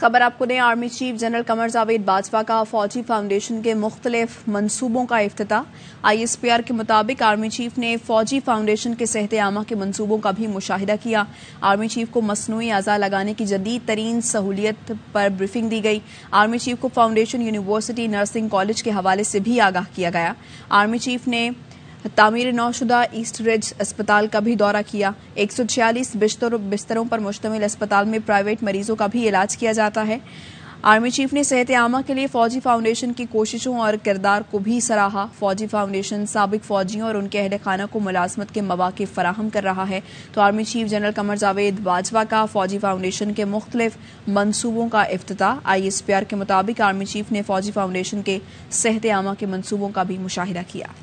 खबर आपको दें, army chief general Qamar Javed Bajwa का फौजी फाउंडेशन के मुख्तलिफ मनसूबों का इफ्तिताह। ISPR के मुताबिक आर्मी चीफ ने फौजी फाउंडेशन के सेहत-ए-आमा के मनसूबों का भी मुशाहिदा किया। आर्मी चीफ को मसनूई अज़ा लगाने की जदीद तरीन सहूलियत पर ब्रीफिंग दी गई। आर्मी चीफ को फाउंडेशन यूनिवर्सिटी नर्सिंग कॉलेज के हवाले से भी आगाह किया गया। आर्मी चीफ ने तामीर नौशुदा ईस्ट रिज अस्पताल का भी दौरा किया। 146 बिस्तरों पर मुश्तमिल अस्पताल में प्राइवेट मरीजों का भी इलाज किया जाता है। आर्मी चीफ ने सेहत आमा के लिए फौजी फाउंडेशन की कोशिशों और किरदार को भी सराहा। फौजी फाउंडेशन साबिक फौजियों और उनके अहल खाना को मुलाजमत के मौाक़े फराहम कर रहा है। तो army chief general Qamar Javed Bajwa का फौजी फाउंडेशन के मुख्तलिफ मनसूबों का इफ्तिताह। ISPR के मुताबिक आर्मी चीफ ने फौजी फाउंडेशन के सेहत आमा के मनसूबों का भी मुशाहिदा किया।